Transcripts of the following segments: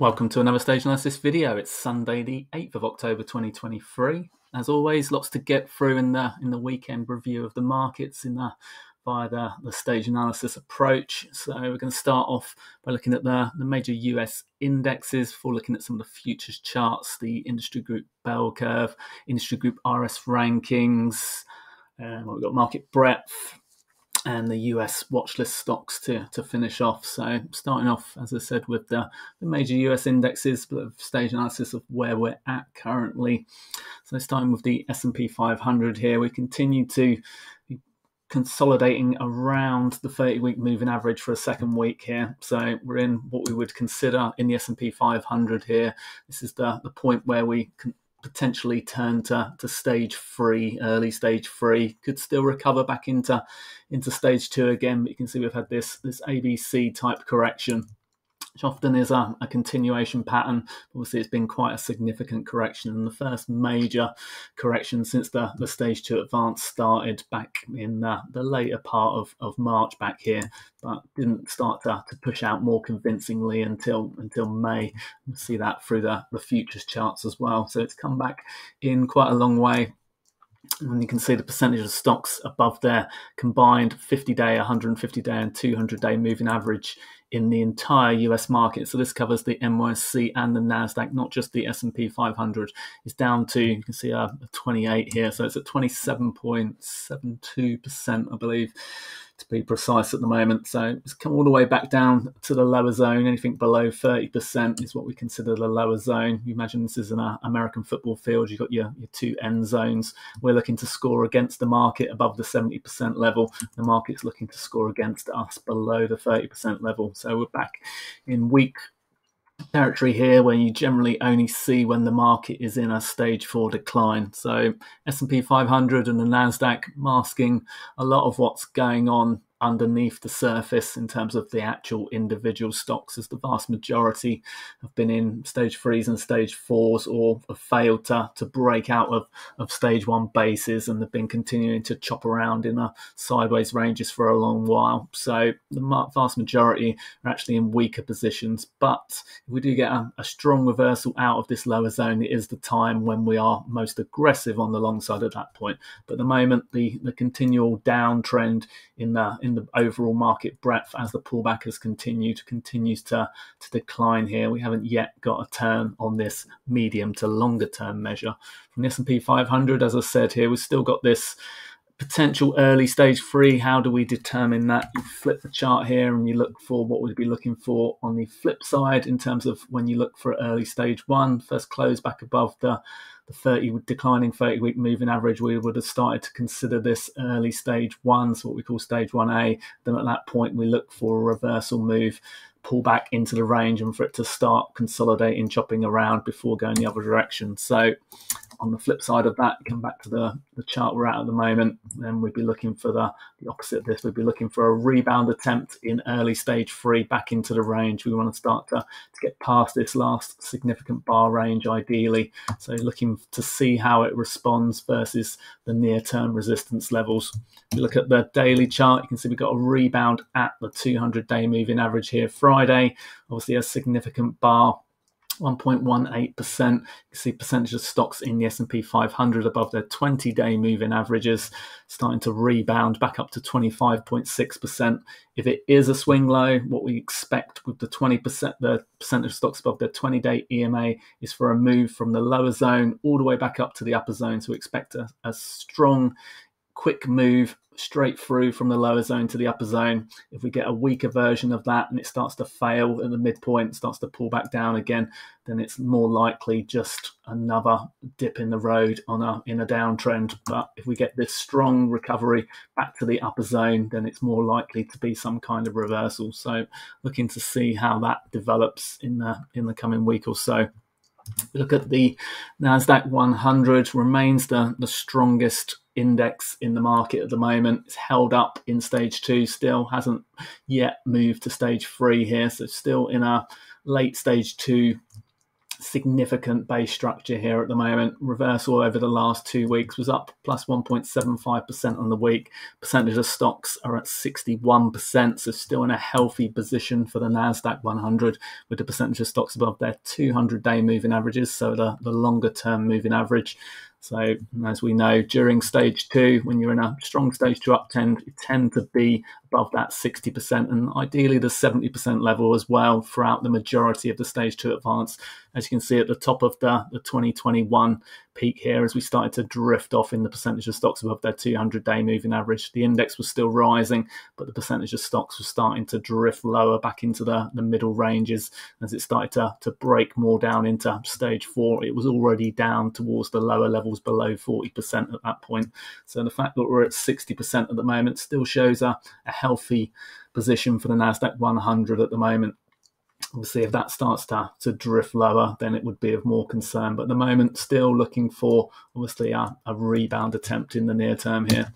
Welcome to another Stage Analysis video. It's Sunday the 8th of October 2023. As always, lots to get through in the weekend review of the markets via the Stage Analysis approach. So we're going to start off by looking at the major US indexes before looking at some of the futures charts, the industry group bell curve, industry group RS rankings, we've got market breadth, and the US watchlist stocks to finish off. So starting off, as I said, with the major US indexes, but Stage Analysis of where we're at currently. So starting with the S&P 500 here, we continue to be consolidating around the 30-week moving average for a second week here. So we're in what we would consider in the S&P 500 here. This is the point where we can potentially turn to stage three, early stage three, could still recover back into stage two again, but you can see we've had this ABC type correction, which often is a continuation pattern. Obviously it's been quite a significant correction and the first major correction since the stage two advance started back in the later part of March back here, but didn't start to push out more convincingly until May. We'll see that through the futures charts as well. So it's come back in quite a long way. And you can see the percentage of stocks above their combined 50-day, 150-day and 200-day moving average in the entire US market. So this covers the NYSE and the Nasdaq, not just the S&P 500. It's down to, you can see a 28 here, so it's at 27.72%, I believe, to be precise at the moment. So it's come all the way back down to the lower zone. Anything below 30% is what we consider the lower zone. You imagine this is an American football field. You've got your two end zones. We're looking to score against the market above the 70% level. The market's looking to score against us below the 30% level. So we're back in weak territory here, where you generally only see when the market is in a stage four decline. So S&P 500 and the Nasdaq masking a lot of what's going on underneath the surface in terms of the actual individual stocks, as the vast majority have been in stage threes and stage fours, or have failed to break out of stage one bases, and they've been continuing to chop around in sideways ranges for a long while. So the vast majority are actually in weaker positions, but if we do get a strong reversal out of this lower zone, it is the time when we are most aggressive on the long side at that point. But at the moment, the continual downtrend in the overall market breadth, as the pullback has continues to decline here. We haven't yet got a turn on this medium to longer term measure. From the S&P 500, as I said here, we've still got this potential early stage three. How do we determine that? You flip the chart here and you look for what we'd be looking for on the flip side in terms of when you look for early stage one. First close back above the declining 30-week moving average, we would have started to consider this early stage one, so what we call stage 1A. Then at that point, we look for a reversal move, pull back into the range, and for it to start consolidating, chopping around before going the other direction. So on the flip side of that, come back to the chart we're at the moment, then we'd be looking for the opposite of this. We'd be looking for a rebound attempt in early stage three back into the range. We want to start to get past this last significant bar range, ideally. So looking to see how it responds versus the near-term resistance levels. If you look at the daily chart, you can see we've got a rebound at the 200-day moving average here Friday. Obviously a significant bar, 1.18%. You can see percentage of stocks in the S&P 500 above their 20-day moving averages starting to rebound back up to 25.6%. If it is a swing low, what we expect with the 20%, the percentage of stocks above their 20-day EMA, is for a move from the lower zone all the way back up to the upper zone. So we expect a strong, quick move straight through from the lower zone to the upper zone. If we get a weaker version of that and it starts to fail at the midpoint, starts to pull back down again, then it's more likely just another dip in the road in a downtrend. But if we get this strong recovery back to the upper zone, then it's more likely to be some kind of reversal. So looking to see how that develops in the coming week or so. We look at the Nasdaq 100, remains the strongest index in the market at the moment. It's held up in stage two, still hasn't yet moved to stage three here, so still in a late stage two significant base structure here at the moment. Reversal over the last 2 weeks was up plus 1.75% on the week. Percentage of stocks are at 61%, so still in a healthy position for the Nasdaq 100 with the percentage of stocks above their 200-day moving averages, so the longer-term moving average. So as we know, during stage two, when you're in a strong stage two uptrend, you tend to be above that 60% and ideally the 70% level as well throughout the majority of the stage two advance. As you can see at the top of the 2021 peak here, as we started to drift off in the percentage of stocks above their 200-day moving average, the index was still rising, but the percentage of stocks was starting to drift lower back into the middle ranges. As it started to break more down into stage four, it was already down towards the lower levels, below 40% at that point. So the fact that we're at 60% at the moment still shows a healthy position for the Nasdaq 100 at the moment. Obviously, if that starts to drift lower, then it would be of more concern. But at the moment, still looking for, obviously, a rebound attempt in the near term here.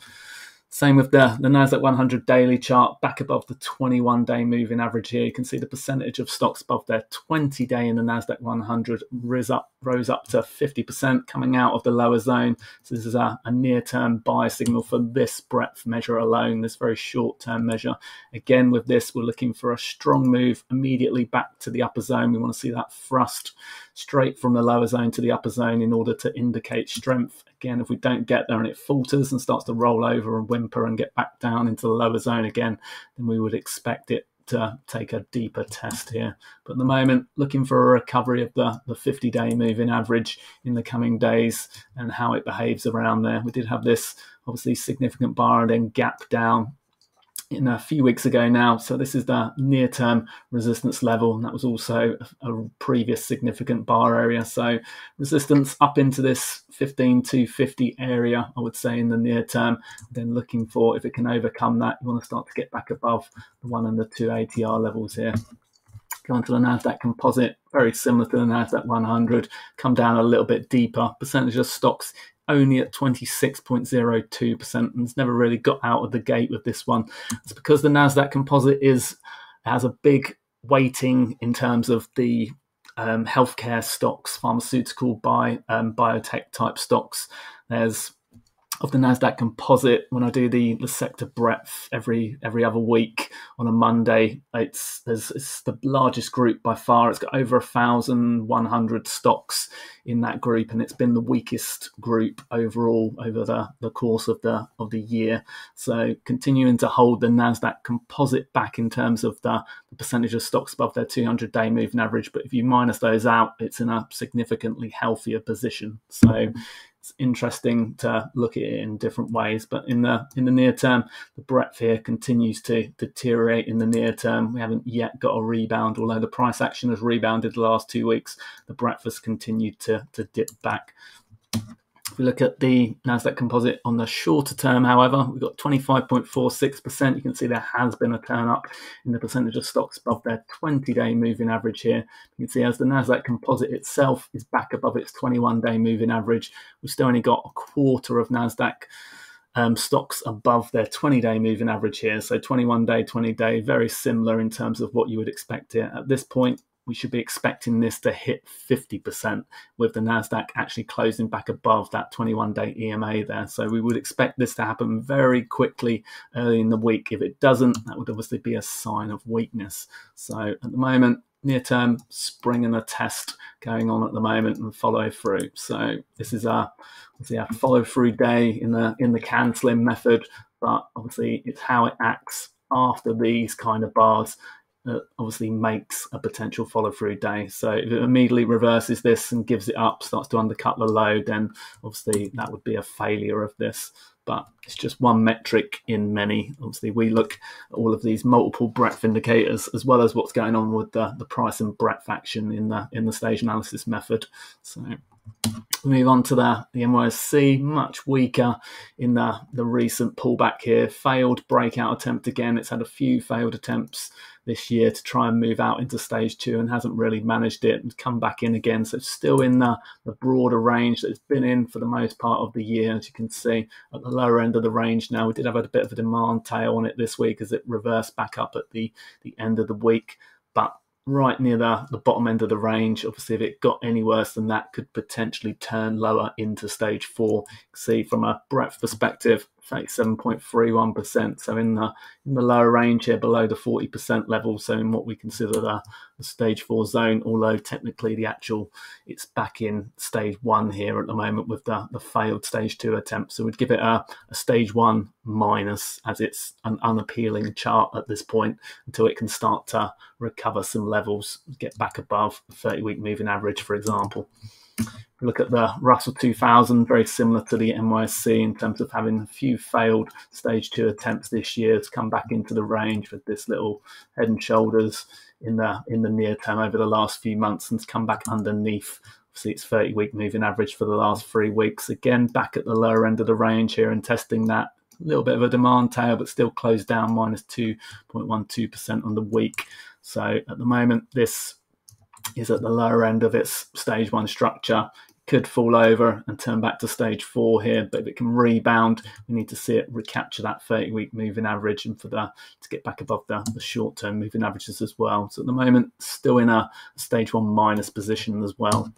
Same with the Nasdaq 100 daily chart, back above the 21-day moving average here. You can see the percentage of stocks above their 20-day in the Nasdaq 100 rose up to 50%, coming out of the lower zone. So this is a near-term buy signal for this breadth measure alone, this very short-term measure. Again, with this, we're looking for a strong move immediately back to the upper zone. We want to see that thrust straight from the lower zone to the upper zone in order to indicate strength. Again, if we don't get there and it falters and starts to roll over and whimper and get back down into the lower zone again, then we would expect it to take a deeper test here. But at the moment, looking for a recovery of the 50-day moving average in the coming days and how it behaves around there. We did have this obviously significant bar and then gap down in a few weeks ago now, so this is the near-term resistance level, and that was also a previous significant bar area. So resistance up into this 15,250 area, I would say, in the near term. Then looking for, if it can overcome that, you want to start to get back above the 1 and the 2 ATR levels here. Go on to the Nasdaq Composite, very similar to the Nasdaq 100. Come down a little bit deeper. Percentage of stocks only at 26.02%, and it's never really got out of the gate with this one. It's because the Nasdaq Composite has a big weighting in terms of the healthcare stocks, pharmaceutical, biotech type stocks. There's of the Nasdaq Composite, when I do the sector breadth every other week on a Monday, it's the largest group by far. It's got over 1,100 stocks in that group, and it's been the weakest group overall over the course of the year. So continuing to hold the Nasdaq Composite back in terms of the percentage of stocks above their 200-day moving average, but if you minus those out, it's in a significantly healthier position. So it's interesting to look at it in different ways, but in the near term, the breadth here continues to deteriorate. In the near term, we haven't yet got a rebound. Although the price action has rebounded the last 2 weeks, the breadth has continued to dip back. If we look at the Nasdaq Composite on the shorter term, however, we've got 25.46%. You can see there has been a turn up in the percentage of stocks above their 20-day moving average here. You can see as the Nasdaq Composite itself is back above its 21-day moving average, we've still only got a quarter of Nasdaq stocks above their 20-day moving average here. So 21-day, 20-day, very similar in terms of what you would expect here at this point. We should be expecting this to hit 50%, with the Nasdaq actually closing back above that 21-day EMA there. So we would expect this to happen very quickly early in the week. If it doesn't, that would obviously be a sign of weakness. So at the moment, near-term spring and a test going on at the moment and follow through. So this is a follow-through day in the candlesling method, but obviously it's how it acts after these kind of bars that obviously makes a potential follow-through day. So if it immediately reverses this and gives it up, starts to undercut the low, then obviously that would be a failure of this. But it's just one metric in many. Obviously, we look at all of these multiple breadth indicators as well as what's going on with the price and breadth action in the stage analysis method. So we move on to the NYSE, much weaker in the recent pullback here. Failed breakout attempt again. It's had a few failed attempts this year to try and move out into stage two and hasn't really managed it and come back in again. So it's still in the broader range that it's been in for the most part of the year. As you can see, at the lower end of the range now, we did have a bit of a demand tail on it this week as it reversed back up at the end of the week. But right near the bottom end of the range. Obviously, if it got any worse than that, could potentially turn lower into stage four. You can see from a breadth perspective, 37.31%. So in the lower range here, below the 40% level. So in what we consider the stage four zone, although technically the actual, it's back in stage one here at the moment with the failed stage two attempt. So we'd give it a stage one minus, as it's an unappealing chart at this point until it can start to recover some levels, get back above the 30-week moving average, for example. Look at the Russell 2000, very similar to the NYSE in terms of having a few failed stage two attempts this year to come back into the range with this little head and shoulders in the near term over the last few months, and to come back underneath obviously its 30-week moving average for the last 3 weeks. Again, back at the lower end of the range here and testing that. A little bit of a demand tail, but still closed down minus 2.12% on the week. So at the moment, this is at the lower end of its stage one structure. Could fall over and turn back to stage four here, but if it can rebound, we need to see it recapture that 30-week moving average and for that to get back above the short-term moving averages as well. So at the moment, still in a stage one minus position as well.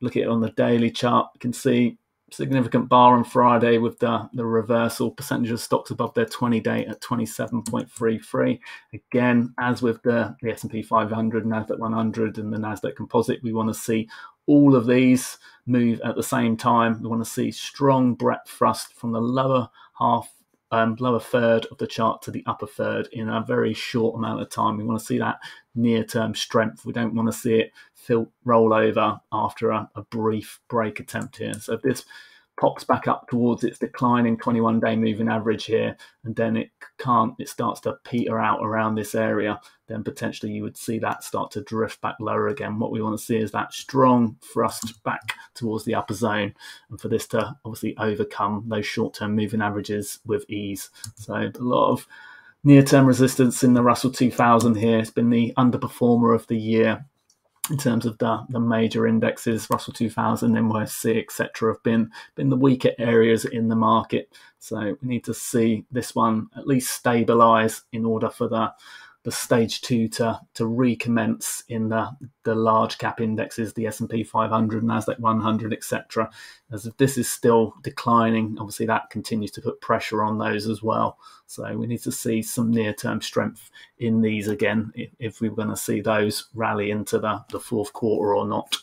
Look at it on the daily chart, you can see significant bar on Friday with the reversal, percentage of stocks above their 20-day at 27.33. Again, as with the S&P 500, Nasdaq 100 and the Nasdaq Composite, we want to see all of these move at the same time. We want to see strong breadth thrust from the lower half, lower third of the chart to the upper third in a very short amount of time. We want to see that near-term strength. We don't want to see it roll over after a brief break attempt here. So if this pops back up towards its declining 21-day moving average here, and then it starts to peter out around this area, then potentially you would see that start to drift back lower again. What we want to see is that strong thrust back towards the upper zone, and for this to obviously overcome those short-term moving averages with ease. So a lot of near-term resistance in the Russell 2000 here. It's been the underperformer of the year in terms of the major indexes. Russell 2000, NYSE, etc. have been the weaker areas in the market. So we need to see this one at least stabilise in order for the stage two to recommence in the large cap indexes, the S&P 500, Nasdaq 100, etc. As if this is still declining, obviously that continues to put pressure on those as well. So we need to see some near-term strength in these again, if we were going to see those rally into the fourth quarter or not.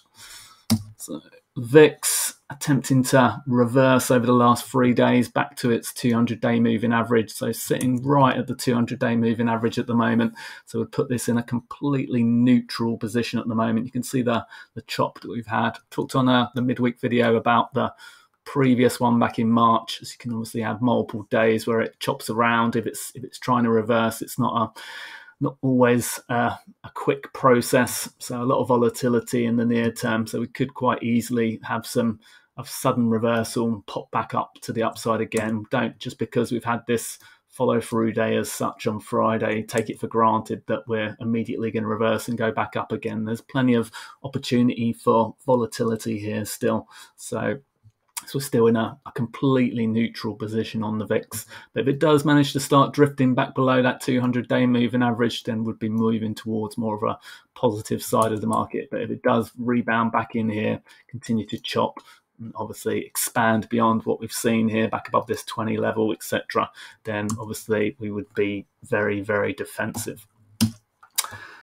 So VIX attempting to reverse over the last 3 days back to its 200-day moving average, so sitting right at the 200-day moving average at the moment. So we'd put this in a completely neutral position at the moment. You can see the chop that we've had. Talked on the midweek video about the previous one back in March, as you can obviously have multiple days where it chops around. If it's trying to reverse, it's not always a quick process, so a lot of volatility in the near term. So we could quite easily have some of sudden reversal and pop back up to the upside again. Don't just because we've had this follow through day as such on Friday take it for granted that we're immediately going to reverse and go back up again. There's plenty of opportunity for volatility here still. So we're still in a completely neutral position on the VIX. But if it does manage to start drifting back below that 200-day moving average, then we'd be moving towards more of a positive side of the market. But if it does rebound back in here, continue to chop, and obviously expand beyond what we've seen here, back above this 20 level, etc., then obviously we would be very, very defensive.